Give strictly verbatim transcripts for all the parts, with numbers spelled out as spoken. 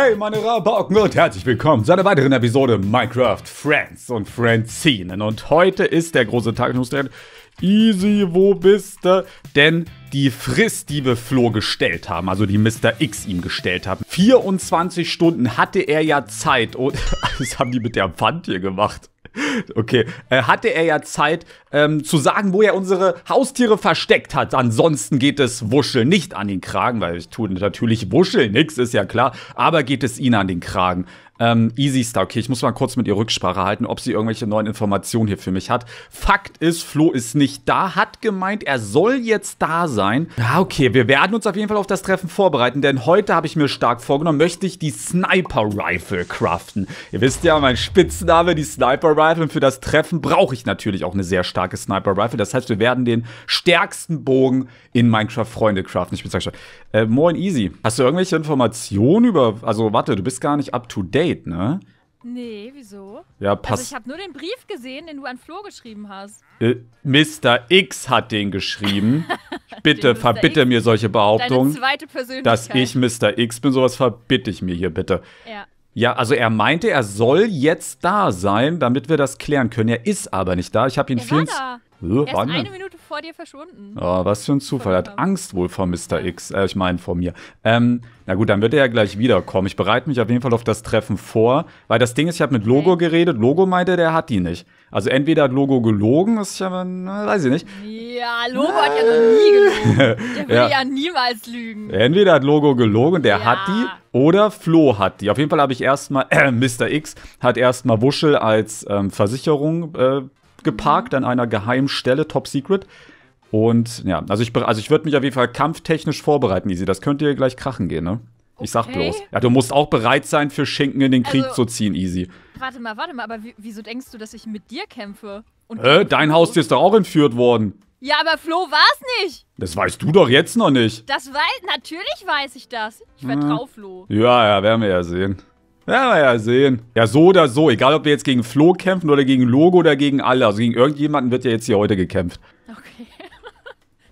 Hey meine Rabauken und herzlich willkommen zu einer weiteren Episode Minecraft Friends und Friendsinen. Und heute ist der große Tag, ich muss direkt... Easy, wo bist du? Denn die Frist, die wir Flo gestellt haben, also die Mister X ihm gestellt haben, vierundzwanzig Stunden hatte er ja Zeit und... Das haben die mit der Pfand hier gemacht. Okay, äh, hatte er ja Zeit ähm, zu sagen, wo er unsere Haustiere versteckt hat. Ansonsten geht es Wuschel nicht an den Kragen, weil ich tue natürlich Wuschel nix, ist ja klar. Aber geht es ihnen an den Kragen. Ähm, Easy Star, okay, ich muss mal kurz mit ihr Rücksprache halten, ob sie irgendwelche neuen Informationen hier für mich hat. Fakt ist, Flo ist nicht da, hat gemeint, er soll jetzt da sein. Ah, okay, wir werden uns auf jeden Fall auf das Treffen vorbereiten, denn heute habe ich mir stark vorgenommen, möchte ich die Sniper Rifle craften. Ihr wisst ja, mein Spitzname, die Sniper Rifle, und für das Treffen brauche ich natürlich auch eine sehr starke Sniper Rifle. Das heißt, wir werden den stärksten Bogen in Minecraft Freunde craften. Ich bin sehr gespannt. Äh, moin Easy, hast du irgendwelche Informationen über, also warte, du bist gar nicht up to date. Ne? Nee, wieso? Ja, passt. Also ich habe nur den Brief gesehen, den du an Flo geschrieben hast. Äh, Mister X hat den geschrieben. Bitte, den verbitte X. Mir solche Behauptungen. Deine zweite Persönlichkeit. Dass ich Mister X bin, sowas verbitte ich mir hier bitte. Ja. Ja, also er meinte, er soll jetzt da sein, damit wir das klären können. Er ist aber nicht da. Ich habe ihn viel. Er ist eine Minute vor dir verschwunden. Oh, was für ein Zufall. Er hat Angst wohl vor Mister X. Äh, ich meine, vor mir. Ähm, na gut, dann wird er ja gleich wiederkommen. Ich bereite mich auf jeden Fall auf das Treffen vor. Weil das Ding ist, ich habe mit Logo geredet. Logo meinte, der hat die nicht. Also entweder hat Logo gelogen, das ist ja, na, weiß ich nicht. Ja, Logo hat ja noch nie gelogen. Der würde ja. ja niemals lügen. Entweder hat Logo gelogen, der ja. hat die. Oder Flo hat die. Auf jeden Fall habe ich erstmal, äh, Mister X hat erstmal Wuschel als ähm, Versicherung äh, geparkt an einer geheimen Stelle, top secret. Und ja, also ich, also ich würde mich auf jeden Fall kampftechnisch vorbereiten, Easy. Das könnte dir gleich krachen gehen, ne? Okay. Ich sag bloß. Ja, du musst auch bereit sein, für Schinken in den Krieg also, zu ziehen, Easy. Warte mal, warte mal, aber wieso denkst du, dass ich mit dir kämpfe? Und äh, dein Haustier ist doch auch entführt worden. Ja, aber Flo war's nicht. Das weißt du doch jetzt noch nicht. Das weiß, natürlich weiß ich das. Ich vertraue hm. Flo. Ja, ja, werden wir ja sehen. Ja, ja, sehen. Ja, so oder so. Egal, ob wir jetzt gegen Flo kämpfen oder gegen Logo oder gegen alle. Also gegen irgendjemanden wird ja jetzt hier heute gekämpft. Okay.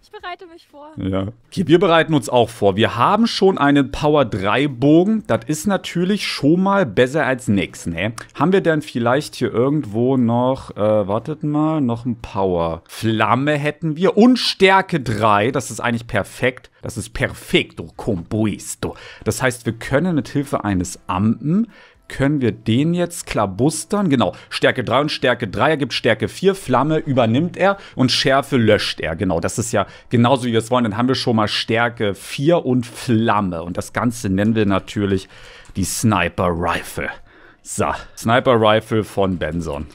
Ich bereite mich vor. Ja. Okay, wir bereiten uns auch vor. Wir haben schon einen Power drei Bogen. Das ist natürlich schon mal besser als nix, ne? Haben wir denn vielleicht hier irgendwo noch, äh, wartet mal, noch ein Power. Flamme hätten wir und Stärke drei. Das ist eigentlich perfekt. Das ist perfekto compuesto. Das heißt, wir können mit Hilfe eines Ampen, können wir den jetzt klabustern. Genau, Stärke drei und Stärke drei ergibt Stärke vier, Flamme übernimmt er und Schärfe löscht er. Genau, das ist ja genauso, wie wir es wollen. Dann haben wir schon mal Stärke vier und Flamme. Und das Ganze nennen wir natürlich die Sniper Rifle. So, Sniper Rifle von Benson.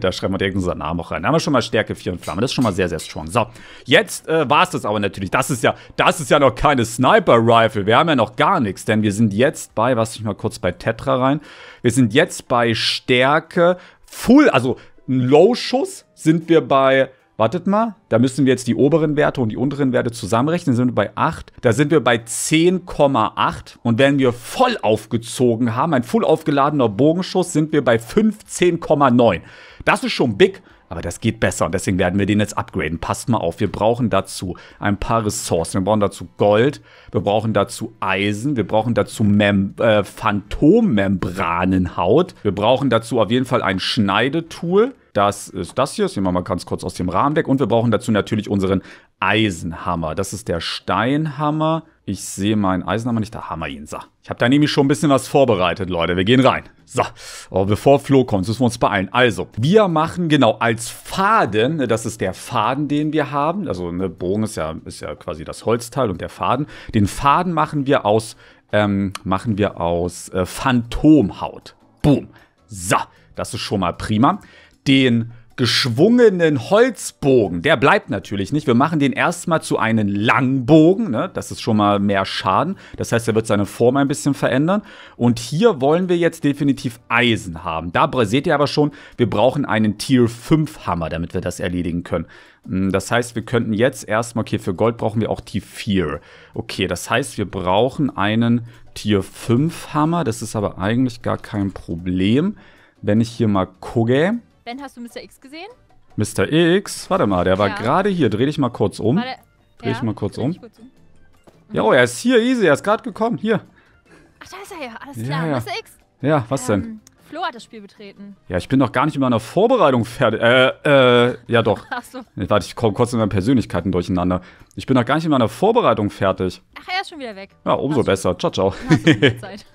Da schreiben wir direkt unseren Namen auch rein. Da haben wir schon mal Stärke vier und Flamme. Das ist schon mal sehr, sehr strong. So, jetzt äh, war es das aber natürlich. Das ist, ja, das ist ja noch keine Sniper Rifle. Wir haben ja noch gar nichts, denn wir sind jetzt bei, was ich mal kurz bei Tetra rein. Wir sind jetzt bei Stärke Full, also ein Low-Schuss sind wir bei, wartet mal, da müssen wir jetzt die oberen Werte und die unteren Werte zusammenrechnen, da sind wir bei acht, da sind wir bei zehn Komma acht und wenn wir voll aufgezogen haben, ein voll aufgeladener Bogenschuss, sind wir bei fünfzehn Komma neun. Das ist schon big, aber das geht besser und deswegen werden wir den jetzt upgraden. Passt mal auf, wir brauchen dazu ein paar Ressourcen, wir brauchen dazu Gold, wir brauchen dazu Eisen, wir brauchen dazu Mem äh, Phantommembranenhaut, wir brauchen dazu auf jeden Fall ein Schneidetool. Das ist das hier, das nehmen wir mal ganz kurz aus dem Rahmen weg. Und wir brauchen dazu natürlich unseren Eisenhammer. Das ist der Steinhammer. Ich sehe meinen Eisenhammer nicht, da haben wir ihn. So. Ich habe da nämlich schon ein bisschen was vorbereitet, Leute. Wir gehen rein. So, aber bevor Flo kommt, müssen wir uns beeilen. Also, wir machen genau als Faden, das ist der Faden, den wir haben. Also, ne, Bogen ist ja, ist ja quasi das Holzteil und der Faden. Den Faden machen wir aus, ähm, machen wir aus äh, Phantomhaut. Boom. So, das ist schon mal prima. Den geschwungenen Holzbogen, der bleibt natürlich nicht. Wir machen den erstmal zu einem Langbogen, ne? Das ist schon mal mehr Schaden. Das heißt, er wird seine Form ein bisschen verändern. Und hier wollen wir jetzt definitiv Eisen haben. Da seht ihr aber schon, wir brauchen einen Tier fünf Hammer, damit wir das erledigen können. Das heißt, wir könnten jetzt erstmal, okay, für Gold brauchen wir auch Tier vier. Okay, das heißt, wir brauchen einen Tier fünf Hammer. Das ist aber eigentlich gar kein Problem. Wenn ich hier mal gucke... Ben, hast du Mister X gesehen? Mister X? Warte mal, der war ja. gerade hier. Dreh dich mal kurz um. Dreh dich ja, mal kurz um. kurz um. Ja, oh, er ist hier, Easy. Er ist gerade gekommen. Hier. Ach, da ist er ja. Alles klar, ja, ja. Mister X. Ja, was ähm, denn? Flo hat das Spiel betreten. Ja, ich bin noch gar nicht mit meiner Vorbereitung fertig. Äh, äh, ja doch. Ach so. Warte, ich komme kurz mit meinen Persönlichkeiten durcheinander. Ich bin noch gar nicht mit meiner Vorbereitung fertig. Ach, er ist schon wieder weg. Ja, umso hast besser. Ciao, ciao. Zeit.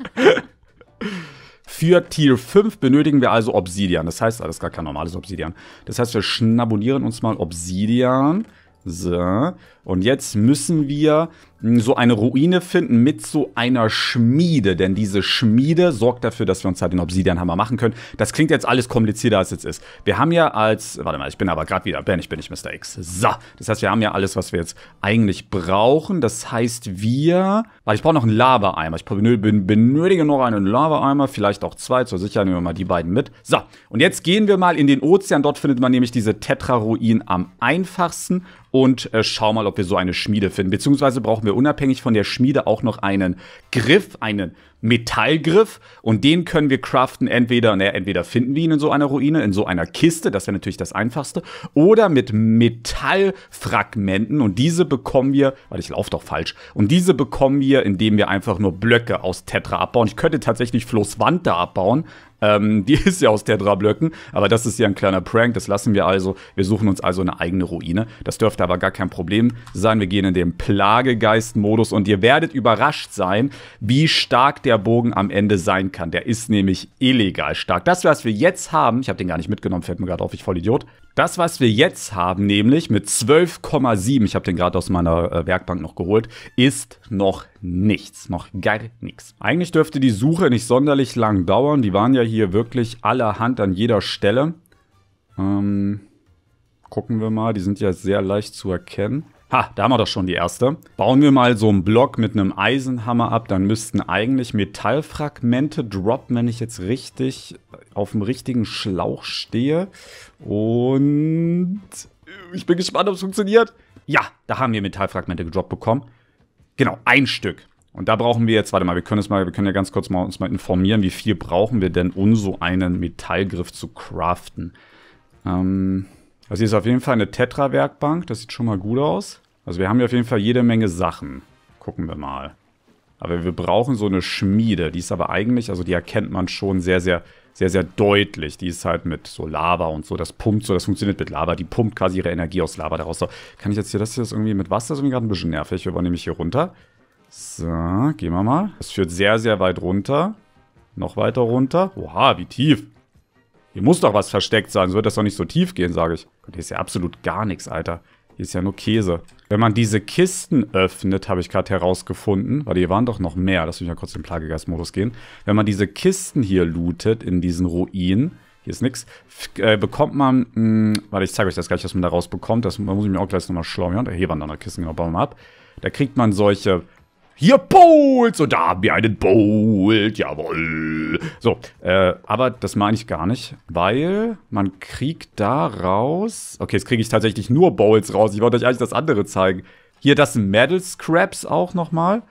Für Tier fünf benötigen wir also Obsidian. Das heißt, alles gar kein normales Obsidian. Das heißt, wir schnabulieren uns mal Obsidian. So. Und jetzt müssen wir so eine Ruine finden mit so einer Schmiede. Denn diese Schmiede sorgt dafür, dass wir uns halt den Obsidianhammer machen können. Das klingt jetzt alles komplizierter, als es ist. Wir haben ja als... Warte mal, ich bin aber gerade wieder... Ben, ich bin nicht Mister X. So. Das heißt, wir haben ja alles, was wir jetzt eigentlich brauchen. Das heißt, wir... Warte, ich brauche noch einen Lava-Eimer. Ich benötige noch einen Lava-Eimer. Vielleicht auch zwei. Zur Sicherheit nehmen wir mal die beiden mit. So. Und jetzt gehen wir mal in den Ozean. Dort findet man nämlich diese Tetra-Ruinen am einfachsten. Und äh, schau mal, ob wir so eine Schmiede finden. Beziehungsweise brauchen wir unabhängig von der Schmiede auch noch einen Griff, einen Metallgriff. Und den können wir craften. Entweder, naja, entweder finden wir ihn in so einer Ruine, in so einer Kiste. Das wäre natürlich das Einfachste. Oder mit Metallfragmenten. Und diese bekommen wir, warte, ich laufe doch falsch. Und diese bekommen wir, indem wir einfach nur Blöcke aus Tetra abbauen. Ich könnte tatsächlich Flo's Wand da abbauen. Ähm, die ist ja aus Tetra-Blöcken, aber das ist ja ein kleiner Prank, das lassen wir also. Wir suchen uns also eine eigene Ruine. Das dürfte aber gar kein Problem sein. Wir gehen in den Plagegeist-Modus und ihr werdet überrascht sein, wie stark der Bogen am Ende sein kann. Der ist nämlich illegal stark. Das, was wir jetzt haben, ich habe den gar nicht mitgenommen, fällt mir gerade auf, ich voll Idiot. Das, was wir jetzt haben, nämlich mit zwölf Komma sieben, ich habe den gerade aus meiner äh, Werkbank noch geholt, ist noch nichts, noch gar nichts. Eigentlich dürfte die Suche nicht sonderlich lang dauern, die waren ja hier wirklich allerhand an jeder Stelle. Ähm, gucken wir mal, die sind ja sehr leicht zu erkennen. Ha, da haben wir doch schon die erste. Bauen wir mal so einen Block mit einem Eisenhammer ab, dann müssten eigentlich Metallfragmente droppen, wenn ich jetzt richtig auf dem richtigen Schlauch stehe. Und ich bin gespannt, ob es funktioniert. Ja, da haben wir Metallfragmente gedroppt bekommen. Genau, ein Stück. Und da brauchen wir jetzt, warte mal, wir können, es mal, wir können ja ganz kurz mal uns mal informieren, wie viel brauchen wir denn, um so einen Metallgriff zu craften. Ähm, also hier ist auf jeden Fall eine Tetra-Werkbank, das sieht schon mal gut aus. Also wir haben hier auf jeden Fall jede Menge Sachen. Gucken wir mal. Aber wir brauchen so eine Schmiede, die ist aber eigentlich, also die erkennt man schon sehr, sehr, sehr, sehr deutlich. Die ist halt mit so Lava und so, das pumpt so, das funktioniert mit Lava. Die pumpt quasi ihre Energie aus Lava daraus. So, kann ich jetzt hier das hier irgendwie mit Wasser, das ist irgendwie gerade ein bisschen nervig. Wir nehmen mich hier runter. So, gehen wir mal. Das führt sehr, sehr weit runter. Noch weiter runter. Oha, wie tief. Hier muss doch was versteckt sein, so wird das doch nicht so tief gehen, sage ich. Gott, hier ist ja absolut gar nichts, Alter. Hier ist ja nur Käse. Wenn man diese Kisten öffnet, habe ich gerade herausgefunden. Warte, hier waren doch noch mehr. Lass mich mal kurz in den Plagegeist-Modus gehen. Wenn man diese Kisten hier lootet, in diesen Ruinen, hier ist nichts, äh, bekommt man, mh, warte, ich zeige euch das gleich, was man da rausbekommt. Das muss ich mir auch gleich nochmal schlau machen. Hier waren dann noch Kisten, genau, bauen wir mal ab. Da kriegt man solche, hier Bolts und da haben wir einen Bolt, jawohl. So, äh, aber das meine ich gar nicht, weil man kriegt da raus... Okay, jetzt kriege ich tatsächlich nur Bolts raus. Ich wollte euch eigentlich das andere zeigen. Hier das Metal Scraps auch nochmal.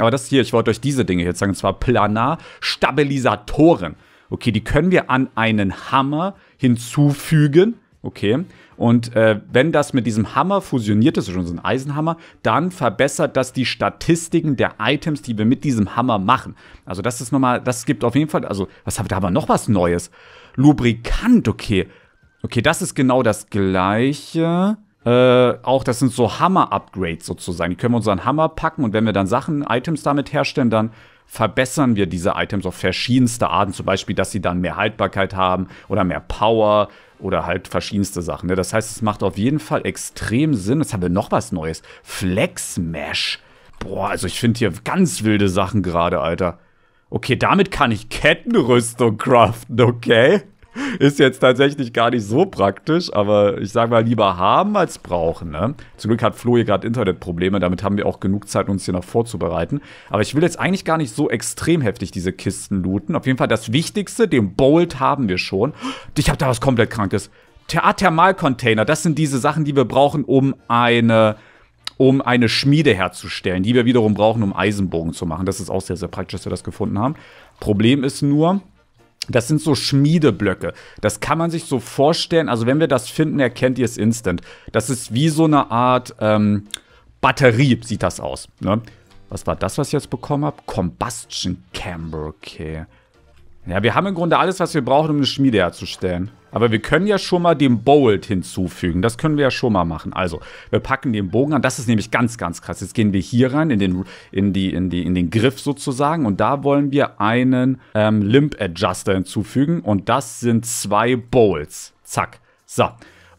Aber das hier, ich wollte euch diese Dinge jetzt zeigen, und zwar Planar-Stabilisatoren. Okay, die können wir an einen Hammer hinzufügen. Okay, und äh, wenn das mit diesem Hammer fusioniert ist, schon so ein Eisenhammer, dann verbessert das die Statistiken der Items, die wir mit diesem Hammer machen. Also das ist nochmal, das gibt auf jeden Fall, also was haben wir, da haben wir noch was Neues. Lubrikant, okay. Okay, das ist genau das Gleiche. Äh, auch das sind so Hammer-Upgrades sozusagen. Die können wir unseren Hammer packen und wenn wir dann Sachen, Items damit herstellen, dann verbessern wir diese Items auf verschiedenste Arten. Zum Beispiel, dass sie dann mehr Haltbarkeit haben oder mehr Power oder halt verschiedenste Sachen. Das heißt, es macht auf jeden Fall extrem Sinn. Jetzt haben wir noch was Neues. Flex Mesh. Boah, also ich finde hier ganz wilde Sachen gerade, Alter. Okay, damit kann ich Kettenrüstung craften, okay? Ist jetzt tatsächlich gar nicht so praktisch, aber ich sage mal, lieber haben als brauchen, ne? Zum Glück hat Flo hier gerade Internetprobleme, damit haben wir auch genug Zeit, uns hier noch vorzubereiten. Aber ich will jetzt eigentlich gar nicht so extrem heftig diese Kisten looten. Auf jeden Fall das Wichtigste, den Bolt haben wir schon. Ich habe da was komplett Krankes. Thermalcontainer, das sind diese Sachen, die wir brauchen, um eine... um eine Schmiede herzustellen, die wir wiederum brauchen, um Eisenbogen zu machen. Das ist auch sehr, sehr praktisch, dass wir das gefunden haben. Problem ist nur... Das sind so Schmiedeblöcke. Das kann man sich so vorstellen. Also wenn wir das finden, erkennt ihr es instant. Das ist wie so eine Art ähm, Batterie, sieht das aus. Ne? Was war das, was ich jetzt bekommen habe? Combustion Chamber, okay. Ja, wir haben im Grunde alles, was wir brauchen, um eine Schmiede herzustellen. Aber wir können ja schon mal den Bolt hinzufügen. Das können wir ja schon mal machen. Also, wir packen den Bogen an. Das ist nämlich ganz, ganz krass. Jetzt gehen wir hier rein, in den, in die, in die, in den Griff sozusagen. Und da wollen wir einen ähm, Limb Adjuster hinzufügen. Und das sind zwei Bolts. Zack. So.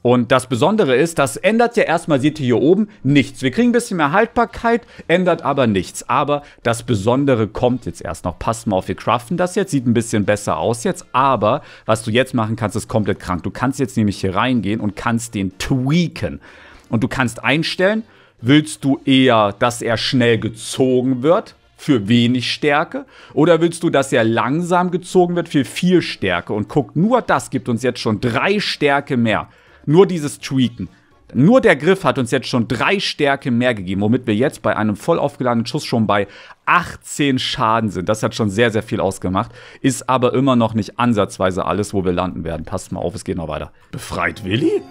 Und das Besondere ist, das ändert ja erstmal, seht ihr hier oben, nichts. Wir kriegen ein bisschen mehr Haltbarkeit, ändert aber nichts. Aber das Besondere kommt jetzt erst noch. Passt mal auf, wir craften das jetzt. Sieht ein bisschen besser aus jetzt. Aber was du jetzt machen kannst, ist komplett krank. Du kannst jetzt nämlich hier reingehen und kannst den tweaken. Und du kannst einstellen, willst du eher, dass er schnell gezogen wird? Für wenig Stärke? Oder willst du, dass er langsam gezogen wird für viel Stärke? Und guck, nur das gibt uns jetzt schon drei Stärke mehr. Nur dieses Tweaken. Nur der Griff hat uns jetzt schon drei Stärke mehr gegeben, womit wir jetzt bei einem voll aufgeladenen Schuss schon bei achtzehn Schaden sind. Das hat schon sehr, sehr viel ausgemacht. Ist aber immer noch nicht ansatzweise alles, wo wir landen werden. Passt mal auf, es geht noch weiter. Befreit Willi?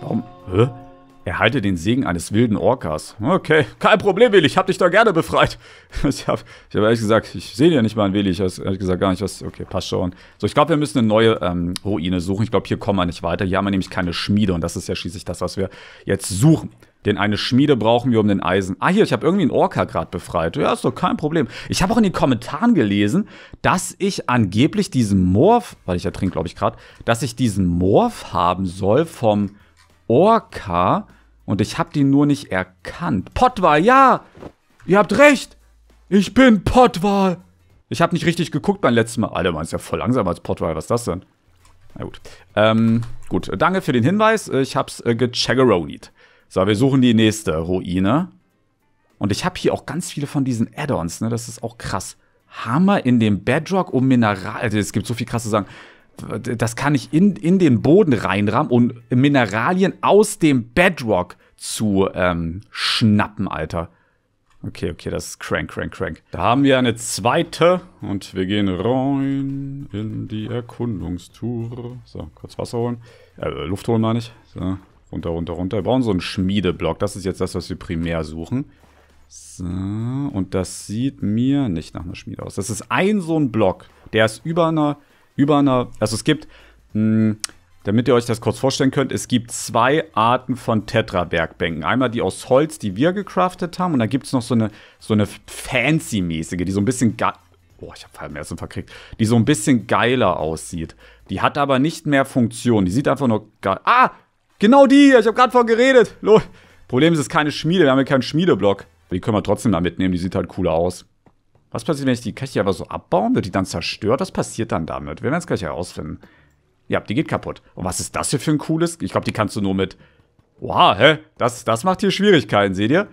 Warum? Hä? Erhalte den Segen eines wilden Orcas. Okay, kein Problem, Willi, ich hab dich da gerne befreit. Ich hab, ich hab ehrlich gesagt, ich sehe ja nicht mal einen Willi, ich weiß ehrlich gesagt gar nicht, was... Okay, passt schon. So, ich glaube, wir müssen eine neue ähm, Ruine suchen. Ich glaube, hier kommen wir nicht weiter. Hier haben wir nämlich keine Schmiede und das ist ja schließlich das, was wir jetzt suchen. Denn eine Schmiede brauchen wir um den Eisen. Ah, hier, ich habe irgendwie einen Orca gerade befreit. Ja, ist doch kein Problem. Ich habe auch in den Kommentaren gelesen, dass ich angeblich diesen Morph... Weil ich ja trinke, glaube ich, gerade. Dass ich diesen Morph haben soll vom... Orca und ich habe den nur nicht erkannt. Potwal, ja! Ihr habt recht! Ich bin Potwal! Ich habe nicht richtig geguckt beim letzten Mal. Alter, man ist ja voll langsam als Potwal. Was ist das denn? Na gut. Ähm, gut, danke für den Hinweis. Ich hab's äh, gechaggeronied. So, wir suchen die nächste Ruine. Und ich habe hier auch ganz viele von diesen Add-ons, ne? Das ist auch krass. Hammer in dem Bedrock um Mineral. Also, es gibt so viel krasse Sachen. Das kann ich in, in den Boden reinrahmen und Mineralien aus dem Bedrock zu ähm, schnappen, Alter. Okay, okay, das ist crank, crank, crank. Da haben wir eine zweite und wir gehen rein in die Erkundungstour. So, kurz Wasser holen. Äh, Luft holen, meine ich. So, runter, runter, runter. Wir brauchen so einen Schmiedeblock. Das ist jetzt das, was wir primär suchen. So, und das sieht mir nicht nach einer Schmiede aus. Das ist ein so ein Block. Der ist über einer... Über einer, also es gibt, mh, damit ihr euch das kurz vorstellen könnt, es gibt zwei Arten von Tetra-Werkbänken. Einmal die aus Holz, die wir gecraftet haben. Und dann gibt es noch so eine, so eine fancy-mäßige, die so ein bisschen ge- Oh, ich hab mehr verkriegt. Die so ein bisschen geiler aussieht. Die hat aber nicht mehr Funktion. Die sieht einfach nur geil. Ah, genau die! Ich habe gerade von geredet. Los. Problem ist, es ist keine Schmiede. Wir haben ja keinen Schmiedeblock. Die können wir trotzdem da mitnehmen. Die sieht halt cooler aus. Was passiert, wenn ich die Kette aber so abbauen? Wird die dann zerstört? Was passiert dann damit? Wir werden es gleich herausfinden. Ja, die geht kaputt. Und was ist das hier für ein cooles? Ich glaube, die kannst du nur mit... Wow, hä? Das, das macht hier Schwierigkeiten, seht ihr?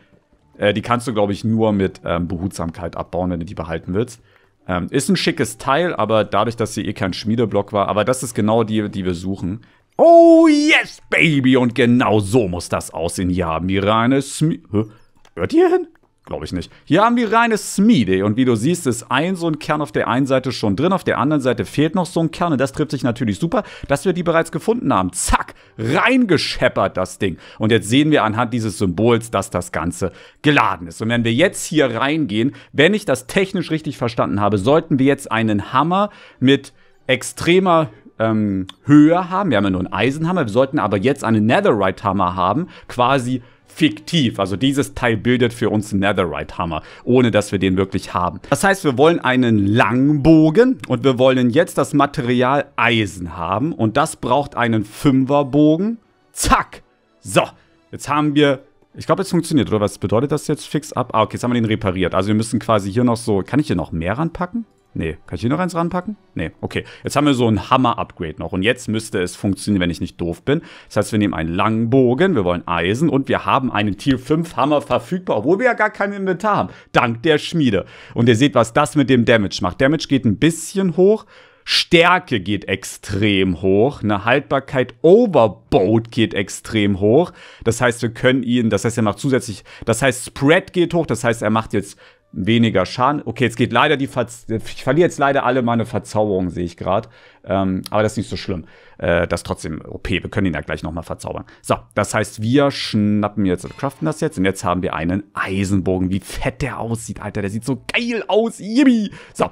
Äh, die kannst du, glaube ich, nur mit ähm, Behutsamkeit abbauen, wenn du die behalten willst. Ähm, ist ein schickes Teil, aber dadurch, dass hier eh kein Schmiedeblock war. Aber das ist genau die, die wir suchen. Oh, yes, Baby! Und genau so muss das aussehen. Hier haben wir reine Schmiede... Hört ihr hin? Glaube ich nicht. Hier haben wir reine Schmiede und wie du siehst, ist ein so ein Kern auf der einen Seite schon drin, auf der anderen Seite fehlt noch so ein Kern und das trifft sich natürlich super, dass wir die bereits gefunden haben. Zack, reingescheppert das Ding. Und jetzt sehen wir anhand dieses Symbols, dass das Ganze geladen ist. Und wenn wir jetzt hier reingehen, wenn ich das technisch richtig verstanden habe, sollten wir jetzt einen Hammer mit extremer ähm, Höhe haben. Wir haben ja nur einen Eisenhammer, wir sollten aber jetzt einen Netherite-Hammer haben, quasi fiktiv, also dieses Teil bildet für uns einen Netherite-Hammer, ohne dass wir den wirklich haben. Das heißt, wir wollen einen Langbogen und wir wollen jetzt das Material Eisen haben und das braucht einen Fünferbogen. Zack! So, jetzt haben wir, ich glaube, es funktioniert, oder was bedeutet das jetzt? Fix ab? Ah, okay, jetzt haben wir den repariert. Also wir müssen quasi hier noch so, kann ich hier noch mehr ranpacken? Nee, kann ich hier noch eins ranpacken? Nee, okay. Jetzt haben wir so ein Hammer-Upgrade noch. Und jetzt müsste es funktionieren, wenn ich nicht doof bin. Das heißt, wir nehmen einen langen Bogen, wir wollen Eisen und wir haben einen Tier fünf Hammer verfügbar, obwohl wir ja gar kein Inventar haben. Dank der Schmiede. Und ihr seht, was das mit dem Damage macht. Damage geht ein bisschen hoch. Stärke geht extrem hoch, eine Haltbarkeit Overboat geht extrem hoch. Das heißt, wir können ihn, das heißt, er macht zusätzlich, das heißt, Spread geht hoch, das heißt, er macht jetzt weniger Schaden. Okay, jetzt geht leider die Verz ich verliere jetzt leider alle meine Verzauberungen, sehe ich gerade. Ähm, aber das ist nicht so schlimm. Äh, das ist trotzdem O P. Wir können ihn ja gleich nochmal verzaubern. So, das heißt, wir schnappen jetzt und craften das jetzt. Und jetzt haben wir einen Eisenbogen. Wie fett der aussieht, Alter. Der sieht so geil aus. Yippie. So,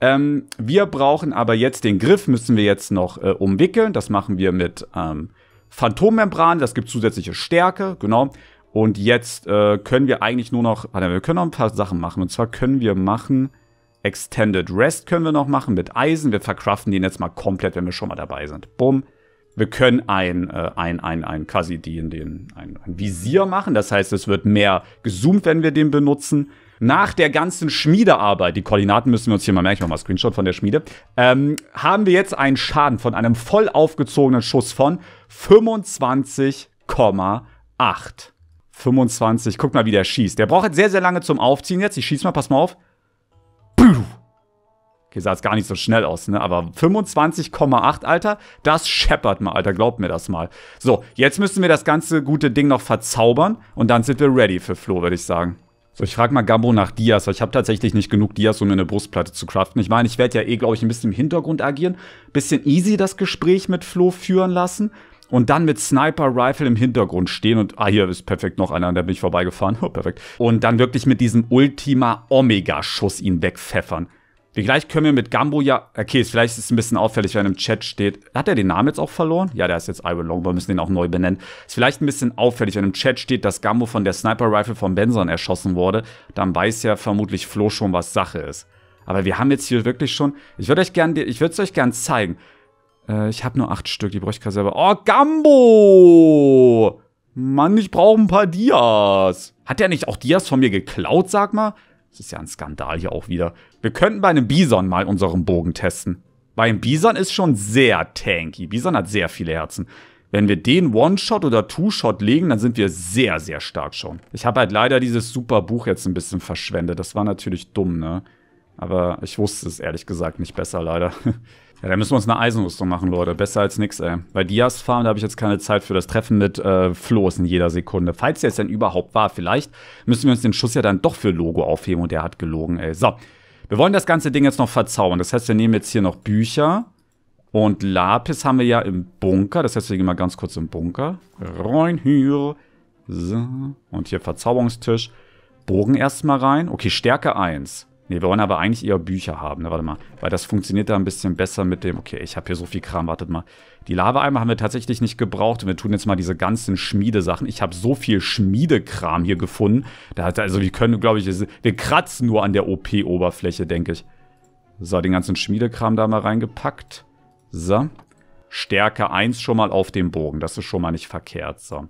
ähm, wir brauchen aber jetzt den Griff. Müssen wir jetzt noch äh, umwickeln. Das machen wir mit ähm, Phantommembran. Das gibt zusätzliche Stärke. Genau. Und jetzt äh, können wir eigentlich nur noch, warte, wir können noch ein paar Sachen machen. Und zwar können wir machen, Extended Rest können wir noch machen mit Eisen. Wir verkraften den jetzt mal komplett, wenn wir schon mal dabei sind. Bumm. Wir können ein, äh, ein, ein, ein, quasi den, den, ein, ein Visier machen. Das heißt, es wird mehr gezoomt, wenn wir den benutzen. Nach der ganzen Schmiedearbeit, die Koordinaten müssen wir uns hier mal merken, ich mache mal einen Screenshot von der Schmiede, ähm, haben wir jetzt einen Schaden von einem voll aufgezogenen Schuss von fünfundzwanzig Komma acht. fünfundzwanzig, guck mal, wie der schießt. Der braucht jetzt sehr, sehr lange zum Aufziehen jetzt. Ich schieß mal, pass mal auf. Okay, sah jetzt gar nicht so schnell aus, ne? Aber fünfundzwanzig Komma acht, Alter, das scheppert mal, Alter. Glaubt mir das mal. So, jetzt müssen wir das ganze gute Ding noch verzaubern. Und dann sind wir ready für Flo, würde ich sagen. So, ich frage mal Gambo nach Dias, weil ich habe tatsächlich nicht genug Dias, um mir eine Brustplatte zu craften. Ich meine, ich werde ja eh, glaube ich, ein bisschen im Hintergrund agieren. Bisschen easy das Gespräch mit Flo führen lassen. Und dann mit Sniper Rifle im Hintergrund stehen und, ah, hier ist perfekt noch einer, da bin ich vorbeigefahren, oh, perfekt. Und dann wirklich mit diesem Ultima Omega Schuss ihn wegpfeffern. Wir gleich können wir mit Gambo ja, okay, vielleicht ist es ein bisschen auffällig, wenn im Chat steht, hat er den Namen jetzt auch verloren? Ja, der ist jetzt Iron Long, wir müssen den auch neu benennen. Ist vielleicht ein bisschen auffällig, wenn im Chat steht, dass Gambo von der Sniper Rifle von Benson erschossen wurde, dann weiß ja vermutlich Flo schon, was Sache ist. Aber wir haben jetzt hier wirklich schon, ich würde euch gerne, ich würde es euch gerne zeigen. Ich habe nur acht Stück, die bräuchte ich gerade selber. Oh, Gambo! Mann, ich brauche ein paar Dias. Hat der nicht auch Dias von mir geklaut, sag mal? Das ist ja ein Skandal hier auch wieder. Wir könnten bei einem Bison mal unseren Bogen testen. Bei einem Bison ist schon sehr tanky. Bison hat sehr viele Herzen. Wenn wir den One-Shot oder Two-Shot legen, dann sind wir sehr, sehr stark schon. Ich habe halt leider dieses super Buch jetzt ein bisschen verschwendet. Das war natürlich dumm, ne? Aber ich wusste es ehrlich gesagt nicht besser, leider. Ja, da müssen wir uns eine Eisenrüstung machen, Leute. Besser als nix, ey. Bei Dias Farm, da habe ich jetzt keine Zeit für. Das Treffen mit äh, Flo ist in jeder Sekunde. Falls der es denn überhaupt war, vielleicht müssen wir uns den Schuss ja dann doch für Logo aufheben. Und der hat gelogen, ey. So, wir wollen das ganze Ding jetzt noch verzaubern. Das heißt, wir nehmen jetzt hier noch Bücher. Und Lapis haben wir ja im Bunker. Das heißt, wir gehen mal ganz kurz im Bunker. Rein hier. So. Und hier Verzauberungstisch. Bogen erstmal rein. Okay, Stärke eins. Nee, wir wollen aber eigentlich eher Bücher haben, ne, warte mal. Weil das funktioniert da ein bisschen besser mit dem, okay, ich habe hier so viel Kram, wartet mal. Die Lavaeimer haben wir tatsächlich nicht gebraucht und wir tun jetzt mal diese ganzen Schmiedesachen. Ich habe so viel Schmiedekram hier gefunden. Da hat, also wir können, glaube ich, wir kratzen nur an der O P-Oberfläche, denke ich. So, den ganzen Schmiedekram da mal reingepackt. So. Stärke eins schon mal auf dem Bogen, das ist schon mal nicht verkehrt, so.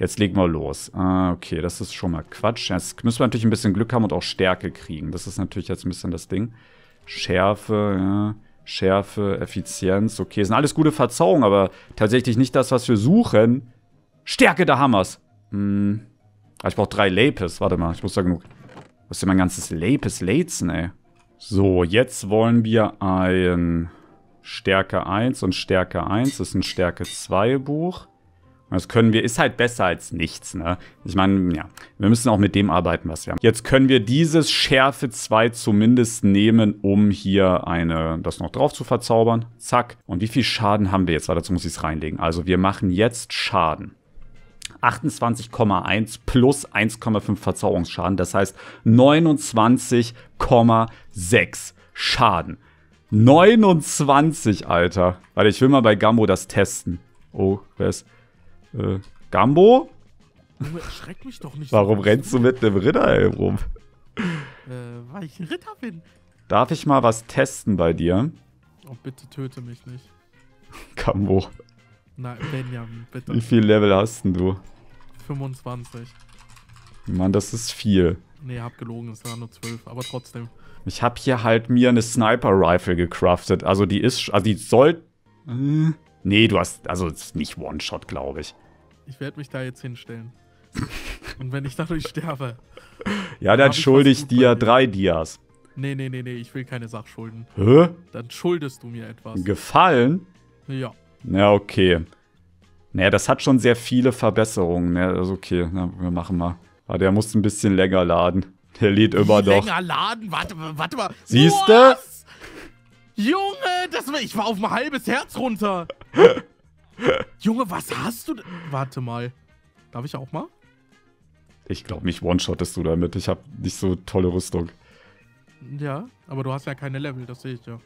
Jetzt legen wir los. Ah, okay, das ist schon mal Quatsch. Jetzt müssen wir natürlich ein bisschen Glück haben und auch Stärke kriegen. Das ist natürlich jetzt ein bisschen das Ding. Schärfe, ja. Schärfe, Effizienz. Okay, sind alles gute Verzauberungen, aber tatsächlich nicht das, was wir suchen. Stärke, da haben wir's. Hm. Ah, ich brauche drei Lapis. Warte mal, ich muss da genug. Was ist denn mein ganzes Lapis Lazen, ey? So, jetzt wollen wir ein Stärke eins und Stärke eins. Das ist ein Stärke zwei Buch. Das können wir, ist halt besser als nichts, ne? Ich meine, ja, wir müssen auch mit dem arbeiten, was wir haben. Jetzt können wir dieses Schärfe zwei zumindest nehmen, um hier eine, das noch drauf zu verzaubern. Zack. Und wie viel Schaden haben wir jetzt? Warte, dazu muss ich es reinlegen. Also wir machen jetzt Schaden. achtundzwanzig Komma eins plus eins Komma fünf Verzauberungsschaden. Das heißt neunundzwanzig Komma sechs Schaden. neunundzwanzig, Alter. Warte, ich will mal bei Gambo das testen. Oh, wer ist... Äh, Gambo? Schreck mich doch nicht. Warum so rennst du mit einem Ritter ey, rum? Äh, weil ich ein Ritter bin. Darf ich mal was testen bei dir? Oh, bitte töte mich nicht. Gambo. Nein, Benjamin, bitte. Wie viel Level hast denn du? fünfundzwanzig. Mann, das ist viel. Nee, hab gelogen, es waren nur zwölf, aber trotzdem. Ich hab hier halt mir eine Sniper Rifle gecraftet. Also die ist, also die soll... Äh, Nee, du hast, also das ist nicht One-Shot, glaube ich. Ich werde mich da jetzt hinstellen. Und wenn ich dadurch sterbe... Ja, dann, dann schulde ich dir drei Dias. Nee, nee, nee, nee, ich will keine Sachschulden. Hä? Dann schuldest du mir etwas. Gefallen? Ja. Na, okay. Naja, das hat schon sehr viele Verbesserungen. Naja, ist okay, na, wir machen mal. Aber der muss ein bisschen länger laden. Der lädt immer noch. Länger laden, warte, warte mal. Siehst du? Junge, das war, ich war auf ein halbes Herz runter. Junge, was hast du denn? Warte mal. Darf ich auch mal? Ich glaube, mich one-shottest du damit. Ich habe nicht so tolle Rüstung. Ja, aber du hast ja keine Level, das sehe ich ja.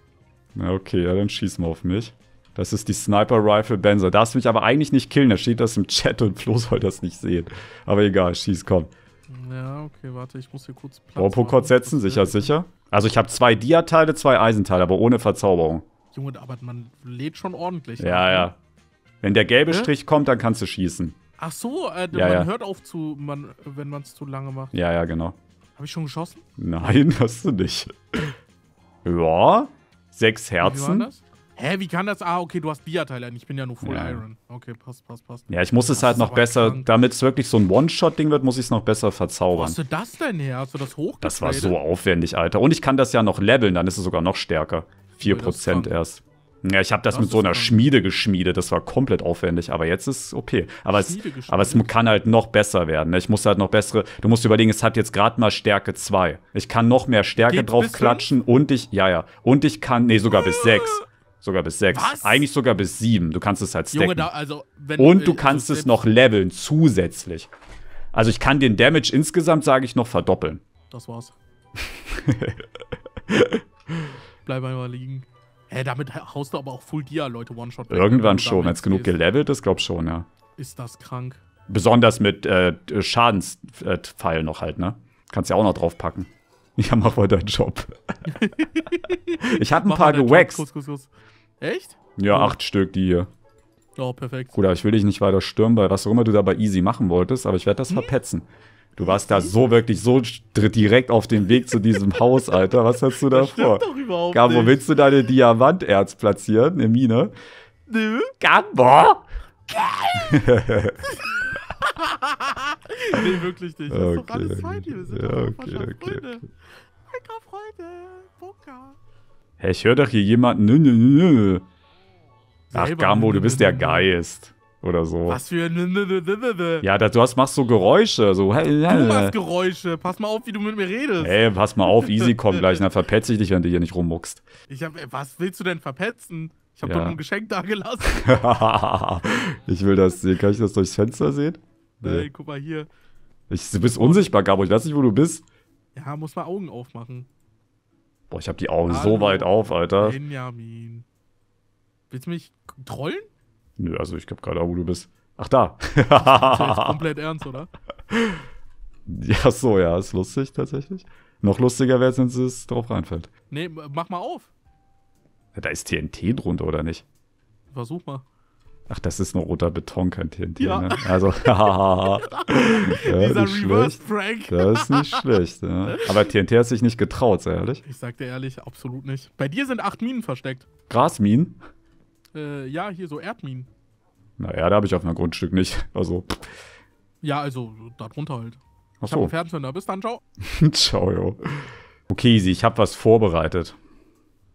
Na okay, ja, dann schieß mal auf mich. Das ist die Sniper Rifle Benson. Darfst du mich aber eigentlich nicht killen, da steht das im Chat und Flo soll das nicht sehen. Aber egal, schieß, komm. Ja, okay, warte, ich muss hier kurz Platz Pro-Pro-Kod setzen, sicher, sicher. Also ich habe zwei Dia-Teile, zwei Eisenteile, aber ohne Verzauberung. Junge, aber man lädt schon ordentlich. Ja, ne? Ja. Wenn der gelbe Hä? Strich kommt, dann kannst du schießen. Ach so, äh, ja, man ja. hört auf, zu, man, wenn man es zu lange macht. Ja, ja, genau. Habe ich schon geschossen? Nein, hast du nicht. Ja, sechs Herzen. Wie war das? Hä, wie kann das? Ah, okay, du hast Dia-Teile. Ich bin ja nur Full ja. Iron. Okay, passt, passt, passt. Ja, ich muss es das halt noch besser, damit es wirklich so ein One-Shot-Ding wird, muss ich es noch besser verzaubern. Wo hast du das denn her? Hast du das hochgetradet? Das war so aufwendig, Alter. Und ich kann das ja noch leveln, dann ist es sogar noch stärker. vier Prozent erst. Ja, ich habe das, das mit so einer krank. Schmiede geschmiedet. Das war komplett aufwendig, aber jetzt ist O P. Aber es, aber es kann halt noch besser werden. Ich muss halt noch bessere. Du musst überlegen, es hat jetzt gerade mal Stärke zwei. Ich kann noch mehr Stärke Geht drauf klatschen und ich, ja, ja. Und ich kann, nee, sogar bis sechs. Sogar bis sechs. Was? Eigentlich sogar bis sieben. Du kannst es halt stacken. Junge, da, also, wenn und du, du kannst also es noch leveln zusätzlich. Also ich kann den Damage insgesamt, sage ich, noch verdoppeln. Das war's. Bleib einmal liegen. Hä, damit haust du aber auch Full Dia, Leute, One-Shot. Irgendwann schon, wenn es genug gelevelt ist, glaub schon, ja. Ist das krank. Besonders mit äh, Schadenspfeil noch halt, ne? Kannst ja auch noch draufpacken. Ja, mach mal deinen Job. Ich hab ein paar gewaxt. Kurz, kurz, kurz. Echt? Ja, cool. acht Stück, die hier. Oh, perfekt. Bruder, ich will dich nicht weiter stürmen, weil was auch immer du da bei Easy machen wolltest, aber ich werde das hm? verpetzen. Du warst da so wirklich so direkt auf dem Weg zu diesem Haus, Alter. Was hast du da vor? Gambo, willst du deine Diamanterz platzieren? Eine Mine? Nö. Gambo? Geil! Nee, wirklich nicht. Das okay. ist doch alles Zeit hier. Wir sind ja, doch okay, okay, Freunde. Okay. Minecraft Freunde. Poker. Hey, ich höre doch hier jemanden. Nö, nö, nö. Ach, Gambo, du bist der Geist. Oder so. Was für ein... Ja, du hast, machst so Geräusche. So. Du machst Geräusche. Pass mal auf, wie du mit mir redest. Ey, pass mal auf. Easy kommt gleich. Dann verpetze ich dich, wenn du hier nicht rummuckst. Ich hab, was willst du denn verpetzen? Ich hab ja. doch ein Geschenk da gelassen. Ich will das sehen. Kann ich das durchs Fenster sehen? Nee, nee, guck mal hier. Ich, du bist unsichtbar, Gabo. Ich weiß nicht, wo du bist. Ja, muss mal Augen aufmachen. Boah, ich hab die Augen Hallo. so weit auf, Alter. Benjamin. Willst du mich trollen? Nö, also ich glaube gerade auch, wo du bist. Ach, da. Das ist jetzt komplett ernst, oder? Ja, so, ja. Ist lustig, tatsächlich. Noch lustiger wäre es, wenn es drauf reinfällt. Nee, mach mal auf. Da ist T N T drunter, oder nicht? Versuch mal. Ach, das ist nur roter Beton, kein T N T, ja. ne? Also, hahaha. Dieser Reverse-Prank. Das ist nicht schlecht, ne? Aber T N T hat sich nicht getraut, sehr ehrlich. Ich sag dir ehrlich, absolut nicht. Bei dir sind acht Minen versteckt. Grasminen? Äh, ja, hier so Erdminen. Na, Erde habe ich auf meinem Grundstück nicht. Also. Ja, also darunter halt. Ach so. Ich habe einen Fernzünder. Bis dann, ciao. Ciao, jo. Okay, Easy, ich habe was vorbereitet.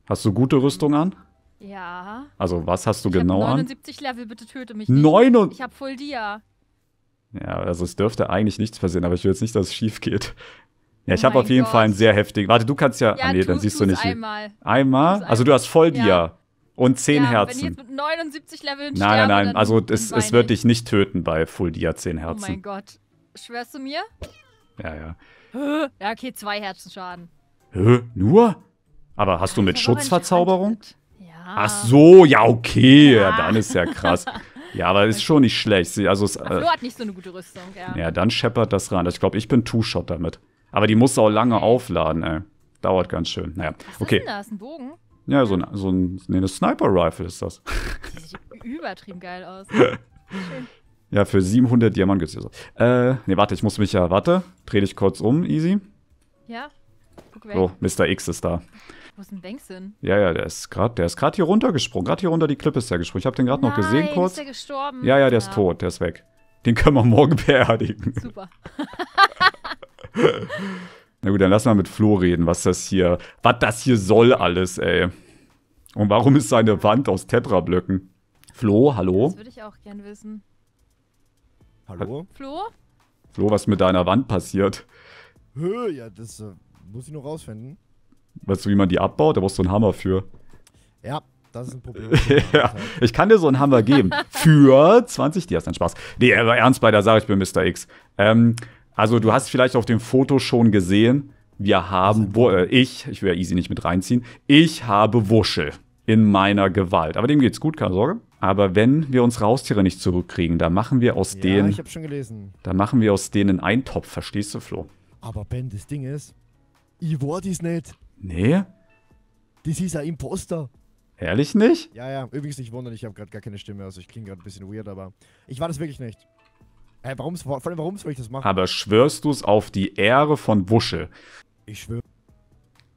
Hast du gute Rüstung an? Ja. Also, was hast du ich genau hab neunundsiebzig an? neunundsiebzig Level, bitte töte mich nicht. neunundsiebzig Ich habe Full Dia. Ja, also es dürfte eigentlich nichts passieren, aber ich will jetzt nicht, dass es schief geht. Ja, ich oh habe auf jeden Gott. Fall einen sehr heftigen. Warte, du kannst ja. ja ah, nee, tu, dann siehst du nicht. Einmal. Einmal? Also, du hast Voll Dia. Ja. Und zehn ja, Herzen. Wenn ich jetzt mit neunundsiebzig Leveln sterbe, nein, nein, nein. Also es, es wird dich nicht töten bei Full Dia zehn Herzen. Oh mein Gott. Schwörst du mir? Ja, ja. Ja, okay, zwei Herzen Schaden. Hä? Nur? Aber hast du mit Schutzverzauberung? Ja. Ach so, ja, okay. Ja. Ja, dann ist ja krass. Ja, aber ist schon nicht schlecht. Also es, Ach, Flo hat nicht so eine gute Rüstung, ja. Ja, dann scheppert das ran. Ich glaube, ich bin Two-Shot damit. Aber die muss auch lange aufladen, ey. Dauert ganz schön. Naja, was okay. Ist denn das? Ein Bogen? Ja, so ein, so ein nee, eine Sniper Rifle ist das. Das sieht übertrieben geil aus. Schön. Ja, für siebenhundert Diamanten gibt's hier so. Äh, nee, warte, ich muss mich ja, warte, dreh dich kurz um, Easy. Ja, guck weg. So, Mister X ist da. Wo ist denn Benson? Ja, ja, der ist gerade, der ist gerade hier runtergesprungen, gerade hier runter die Klippe ist der gesprungen. Ich habe den gerade noch gesehen kurz. Ist der gestorben? Ja, ja, der ja. ist tot, der ist weg. Den können wir morgen beerdigen. Super. Na gut, dann lass mal mit Flo reden, was das hier, was das hier soll alles, ey. Und warum ist seine Wand aus Tetra-Blöcken? Flo, hallo? Das würde ich auch gern wissen. Hallo? Flo? Flo, was mit deiner Wand passiert? Hö, ja, das äh, muss ich noch rausfinden. Weißt du, wie man die abbaut? Da brauchst du einen Hammer für. Ja, das ist ein Problem. Ja, ich kann dir so einen Hammer geben. Für zwanzig Dias, nein, Spaß. Nee, aber ernst bei der Sache, ich bin Mister X. Ähm, also, du hast vielleicht auf dem Foto schon gesehen, wir haben, wo, äh, ich, ich will ja Easy nicht mit reinziehen, ich habe Wuschel in meiner Gewalt. Aber dem geht's gut, keine Sorge. Aber wenn wir uns Raustiere nicht zurückkriegen, dann machen wir aus ja, denen... ich hab schon gelesen. Dann machen wir aus denen einen Topf, verstehst du, Flo? Aber Ben, das Ding ist, ich war dies nicht. Nee? Das ist ein Imposter. Ehrlich nicht? Ja, ja. Übrigens nicht wundern, ich habe gerade gar keine Stimme. Also ich klinge gerade ein bisschen weird, aber ich war das wirklich nicht. Hey, warum, vor allem, warum soll ich das machen? Aber schwörst du es auf die Ehre von Wuschel? Ich schwöre.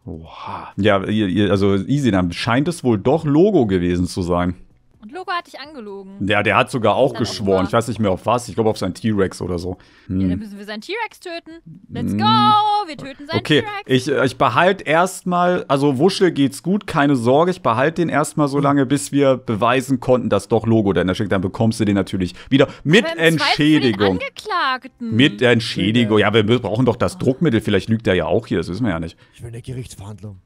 Oha. Ja, also Easy, dann scheint es wohl doch Logo gewesen zu sein. Und Logo hatte ich angelogen. Ja, der hat sogar auch geschworen. Auch ich weiß nicht mehr auf was. Ich glaube auf seinen T-Rex oder so. Hm. Ja, dann müssen wir seinen T-Rex töten. Let's go! Wir töten seinen okay. T-Rex. Okay, ich, ich behalte erstmal, also Wuschel geht's gut, keine Sorge. Ich behalte den erstmal so lange, bis wir beweisen konnten, dass doch Logo dahinter steckt. Dann bekommst du den natürlich wieder mit aber Entschädigung. Für den Angeklagten. Mit Entschädigung. Ja, wir brauchen doch das oh. Druckmittel. Vielleicht lügt er ja auch hier. Das wissen wir ja nicht. Ich will eine Gerichtsverhandlung.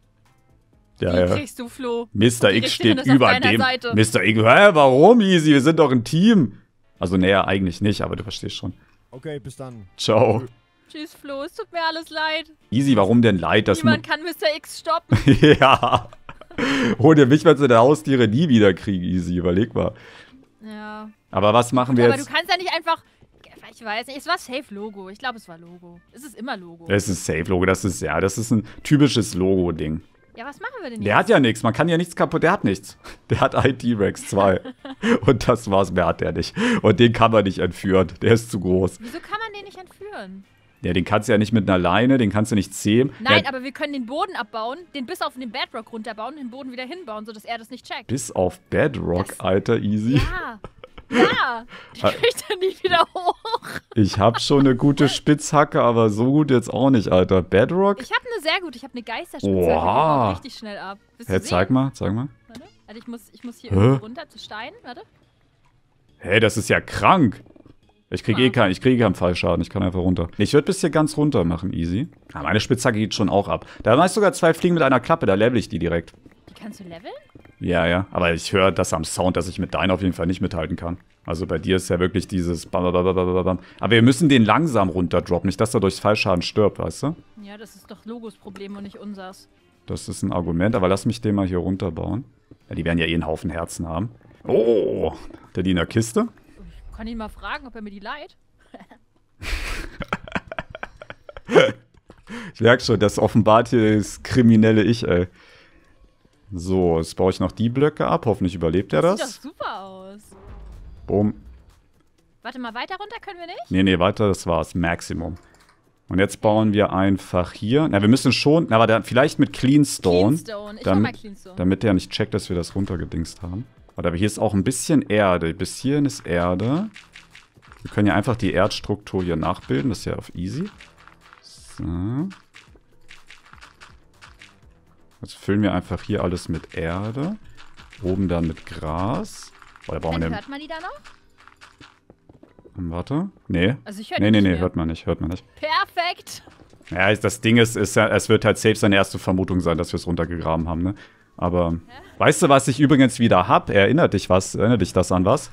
Ja, wie kriegst du, Flo? Mister X steht über dem. Mister X, hä, warum, Easy? Wir sind doch ein Team. Also, naja, eigentlich nicht, aber du verstehst schon. Okay, bis dann. Ciao. Tschüss, Flo, es tut mir alles leid. Easy, warum denn leid? Das Niemand kann Mister X stoppen. Ja. Hol dir mich, wenn sie deine Haustiere nie wieder kriegen, Easy. Überleg mal. Ja. Aber was machen wir aber jetzt? Aber du kannst ja nicht einfach... Ich weiß nicht, es war Safe-Logo. Ich glaube, es war Logo. Es ist immer Logo. Es ist Safe-Logo, das ist ja, das ist ein typisches Logo-Ding. Ja, was machen wir denn jetzt? Der hat ja nichts, man kann ja nichts kaputt, der hat nichts. Der hat einen T-Rex zwei. Und das war's, mehr hat der nicht. Und den kann man nicht entführen, der ist zu groß. Wieso kann man den nicht entführen? Ja, den kannst du ja nicht mit einer Leine, den kannst du nicht zähmen. Nein, der aber wir können den Boden abbauen, den bis auf den Bedrock runterbauen und den Boden wieder hinbauen, sodass er das nicht checkt. Bis auf Bedrock, das, Alter, Easy. Ja, ja, den kriegt er nie wieder hoch. Ich hab schon eine gute Spitzhacke, aber so gut jetzt auch nicht, Alter. Bedrock? Ich hab eine sehr gute, ich hab eine Geisterspitzhacke, die wow. richtig schnell ab. Hä, hey, zeig mal, zeig mal. Warte, also ich muss, ich muss hier äh? runter zu Steinen, warte. Hä, hey, das ist ja krank. Ich krieg eh keinen, ich krieg eh keinen Fallschaden, ich kann einfach runter. Ich würde bis hier ganz runter machen, Easy. Ah, meine Spitzhacke geht schon auch ab. Da mach ich sogar zwei Fliegen mit einer Klappe, da level ich die direkt. Die kannst du leveln? Ja, ja, aber ich höre das am Sound, dass ich mit deinen auf jeden Fall nicht mithalten kann. Also bei dir ist ja wirklich dieses bam, bam, bam, bam, bam. Aber wir müssen den langsam runterdroppen, nicht, dass er durch Fallschaden stirbt, weißt du? Ja, das ist doch Logos Problem und nicht unseres. Das ist ein Argument, aber lass mich den mal hier runterbauen. Ja, die werden ja eh einen Haufen Herzen haben. Oh, der die in der Kiste? Ich kann ihn mal fragen, ob er mir die leiht. Ich merke schon, das offenbart hier das kriminelle Ich, ey. So, jetzt baue ich noch die Blöcke ab. Hoffentlich überlebt er das. Das sieht doch super aus. Boom. Warte mal, weiter runter können wir nicht? Nee, nee, weiter, das war's. Maximum. Und jetzt bauen wir einfach hier. Na, wir müssen schon, na, aber dann vielleicht mit Cleanstone. Cleanstone, ich mach mal Cleanstone. Damit der nicht checkt, dass wir das runtergedingst haben. Warte, aber hier ist auch ein bisschen Erde. Bis hierhin ist Erde. Wir können ja einfach die Erdstruktur hier nachbilden. Das ist ja auf Easy. So. Jetzt füllen wir einfach hier alles mit Erde. Oben dann mit Gras. Oh, da den hört man die da noch? Warte. Nee. Also ich höre nee, nee, nee, hört man nicht, hört man nicht. Perfekt! Ja, das Ding ist, ist ja, es wird halt safe seine erste Vermutung sein, dass wir es runtergegraben haben, ne? Aber, hä? Weißt du, was ich übrigens wieder hab? Erinnert dich was? Erinnert dich das an was?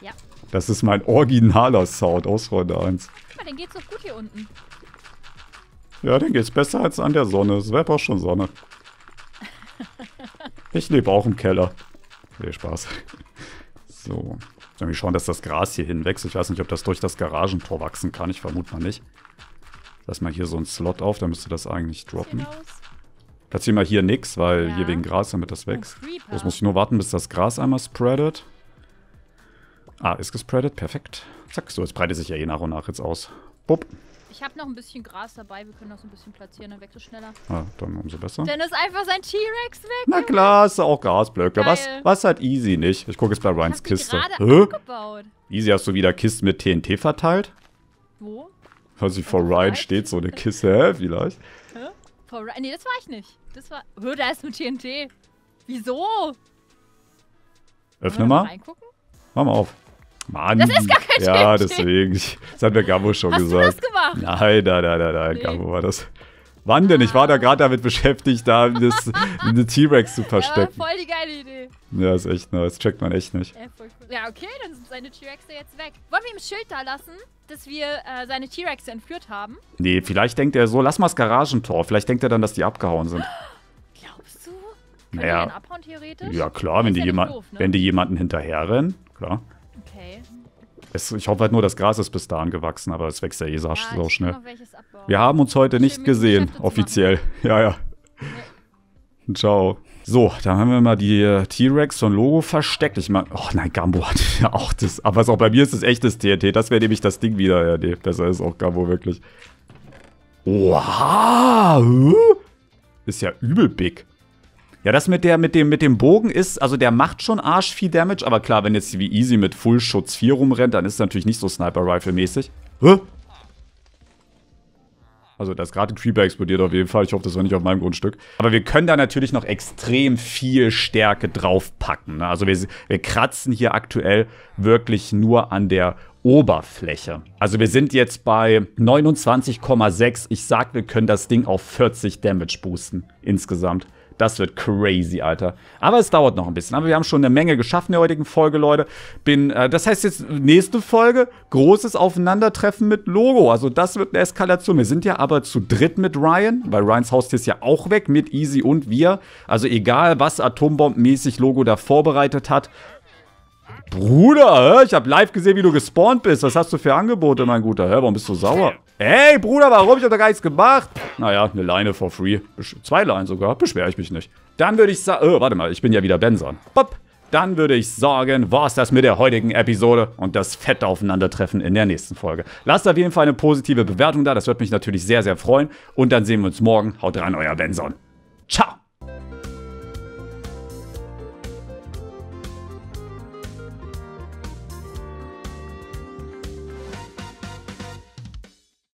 Ja. Das ist mein originaler Sound aus Freunde eins. Dann geht's doch gut hier unten. Ja, dann geht's besser als an der Sonne. Es wäre auch schon Sonne. Ich lebe auch im Keller. Nee, Spaß. So. Dann wir schauen, dass das Gras hier hinwächst. Ich weiß nicht, ob das durch das Garagentor wachsen kann. Ich vermute mal nicht. Lass mal hier so einen Slot auf, dann müsste das eigentlich droppen. Platzieren wir hier nix, weil ja. hier wegen Gras, damit das wächst. Oh, jetzt muss ich nur warten, bis das Gras einmal spreadet. Ah, ist gespreadet. Perfekt. Zack, so, jetzt breitet sich ja eh nach und nach jetzt aus. Bupp. Ich habe noch ein bisschen Gras dabei, wir können noch so ein bisschen platzieren, dann wächst es schneller. Ah, dann umso besser. Dann ist einfach sein T-Rex weg. Na klar, ist auch Grasblöcke. Was, was hat Easy nicht? Ich gucke jetzt bei Ryans Kiste. Hä? Easy, hast du wieder Kisten mit T N T verteilt? Wo? Also vor Ryan steht so eine Kiste, hä, vielleicht? Hä? Vor Ryan? Nee, das war ich nicht. Das war... Hör, da ist mit T N T. Wieso? Öffne mal. Mal reingucken? Mach mal auf. Mann. Das ist gar kein ja, Changing. Deswegen. Das hat mir Gambo schon Hast gesagt. Hast du das gemacht? Nein, nein, nein, nein, nein. Nee. Gambo war das. Wann denn? Ich war da gerade damit beschäftigt, da das, eine T-Rex zu verstecken. Ja, voll die geile Idee. Ja, ist echt nice. Das checkt man echt nicht. Ja, voll cool. Ja, okay, dann sind seine T-Rexe jetzt weg. Wollen wir ihm ein Schild da lassen, dass wir äh, seine T-Rexe entführt haben? Nee, vielleicht denkt er so, lass mal das Garagentor. Vielleicht denkt er dann, dass die abgehauen sind. Glaubst du? Können naja. die dann abhauen, theoretisch? Ja, klar, wenn die, ja jemand, doof, ne? wenn die jemanden hinterherrennen. Klar. Okay. Es, ich hoffe halt nur, das Gras ist bis dahin gewachsen, aber es wächst ja eh so, ja, so schnell. Wir haben uns heute Schön, nicht gesehen, offiziell. Ja, ja. Nee. Ciao. So, dann haben wir mal die T-Rex von Logo versteckt. Ich meine, oh nein, Gambo hat ja auch das. Aber auch bei mir ist das echtes T N T. Das wäre nämlich das Ding wieder. Ja, nee, besser ist auch Gambo wirklich. Oha! Ist ja übel big. Ja, das mit, der, mit, dem, mit dem Bogen ist, also der macht schon arsch viel Damage, aber klar, wenn jetzt wie Easy mit Full-Schutz vier rumrennt, dann ist es natürlich nicht so Sniper Rifle-mäßig. Hä? Also da ist gerade ein Creeper explodiert auf jeden Fall, ich hoffe, das war nicht auf meinem Grundstück. Aber wir können da natürlich noch extrem viel Stärke draufpacken, ne? Also wir, wir kratzen hier aktuell wirklich nur an der Oberfläche. Also wir sind jetzt bei neunundzwanzig Komma sechs, ich sag, wir können das Ding auf vierzig Damage boosten insgesamt. Das wird crazy, Alter. Aber es dauert noch ein bisschen. Aber wir haben schon eine Menge geschafft in der heutigen Folge, Leute. Bin, äh, das heißt jetzt, nächste Folge, großes Aufeinandertreffen mit Logo. Also das wird eine Eskalation. Wir sind ja aber zu dritt mit Ryan, weil Ryans Haustier ist ja auch weg, mit Easy und wir. Also egal, was atombombenmäßig Logo da vorbereitet hat. Bruder, ich habe live gesehen, wie du gespawnt bist. Was hast du für Angebote, mein Guter? Hör, warum bist du sauer? Hey, Bruder, warum? Ich hab da gar nichts gemacht. Naja, eine Leine for free. Zwei Leinen sogar. Beschwere ich mich nicht. Dann würde ich sagen... Oh, warte mal, ich bin ja wieder Benson. Pop. Dann würde ich sagen, war's das mit der heutigen Episode und das fette Aufeinandertreffen in der nächsten Folge. Lasst auf jeden Fall eine positive Bewertung da. Das wird mich natürlich sehr, sehr freuen. Und dann sehen wir uns morgen. Haut rein, euer Benson. Ciao.